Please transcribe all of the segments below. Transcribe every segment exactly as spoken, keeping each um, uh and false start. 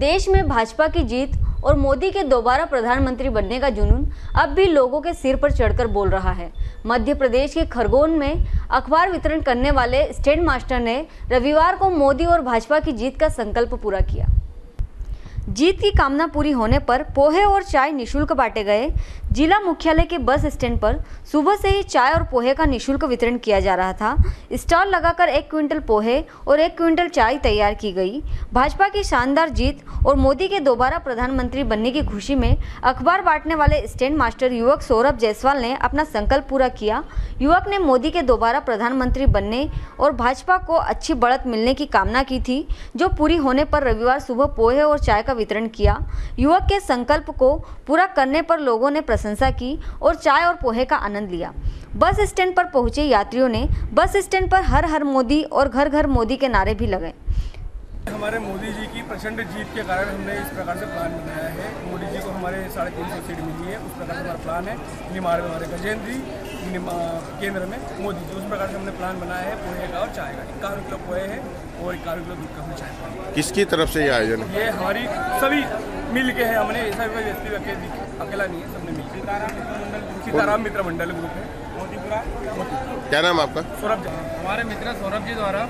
देश में भाजपा की जीत और मोदी के दोबारा प्रधानमंत्री बनने का जुनून अब भी लोगों के सिर पर चढ़कर बोल रहा है। मध्य प्रदेश के खरगोन में अखबार वितरण करने वाले स्टेशन मास्टर ने रविवार को मोदी और भाजपा की जीत का संकल्प पूरा किया। जीत की कामना पूरी होने पर पोहे और चाय निःशुल्क बांटे गए। जिला मुख्यालय के बस स्टैंड पर सुबह से ही चाय और पोहे का निःशुल्क वितरण किया जा रहा था। स्टॉल लगाकर एक क्विंटल पोहे और एक क्विंटल चाय तैयार की गई। भाजपा की शानदार जीत और मोदी के दोबारा प्रधानमंत्री बनने की खुशी में अखबार बांटने वाले स्टैंड मास्टर युवक सौरभ जायसवाल ने अपना संकल्प पूरा किया। युवक ने मोदी के दोबारा प्रधानमंत्री बनने और भाजपा को अच्छी बढ़त मिलने की कामना की थी, जो पूरी होने पर रविवार सुबह पोहे और चाय वितरण किया। युवक के संकल्प को पूरा करने पर लोगों ने प्रशंसा की और चाय और पोहे का आनंद लिया। बस स्टैंड पर पहुंचे यात्रियों ने बस स्टैंड पर हर हर मोदी और घर घर मोदी के नारे भी लगाए। हमारे मोदी जी की प्रचंड जीत के कारण हमने इस प्रकार से प्लान बनाया है। मोदी जी को हमारे साढ़े तीन सौ सीट मिली है, उस प्रकार से हमारा प्लान है। निमाड़ में हमारे गजेंद्र जी, केंद्र में मोदी जी, उस प्रकार से हमने प्लान बनाया है। पोहे का और चाय का इक्यावन किलो पोहे है और इक्यावन किलो दूध का हम चाय का। किसकी तरफ से ये आयोजन? ये हमारी सभी मिल के है, हमने ऐसा कोई व्यक्ति अकेला नहीं है, सबने मिलकर। सीताराम मित्र मंडल ग्रुप है। क्या नाम आपका? सौरभ जी। हमारे मित्र सौरभ जी द्वारा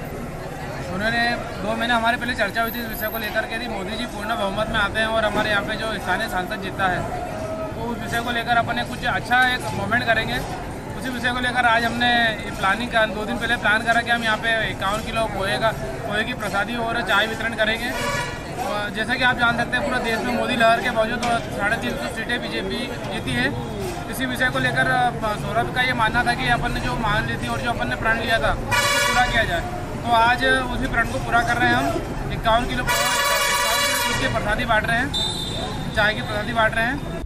उन्होंने दो महीने हमारे पहले चर्चा हुई थी इस विषय को लेकर के, यदि मोदी जी पूर्ण बहुमत में आते हैं और हमारे यहाँ पे जो स्थानीय सांसद जीता है तो उस विषय को लेकर अपन कुछ अच्छा एक मूवमेंट करेंगे। उसी विषय को लेकर आज हमने प्लानिंग का दो दिन पहले प्लान करा कि हम यहाँ पे इक्यावन किलो पोहे का पोहे की प्रसादी और चाय वितरण करेंगे। और जैसा कि आप जान सकते हैं पूरा देश में मोदी लहर के बावजूद साढ़े तीन सौ सीटें बीजेपी जीती है। इसी विषय को लेकर सौरभ का ये मानना था कि अपन ने जो मान ली थी और जो अपन ने प्रण लिया था पूरा किया जाए, तो आज उसी प्रण को पूरा कर रहे हैं। हम इक्यावन किलो इक्यावन किलो की प्रसादी बांट रहे हैं, चाय की प्रसादी बांट रहे हैं।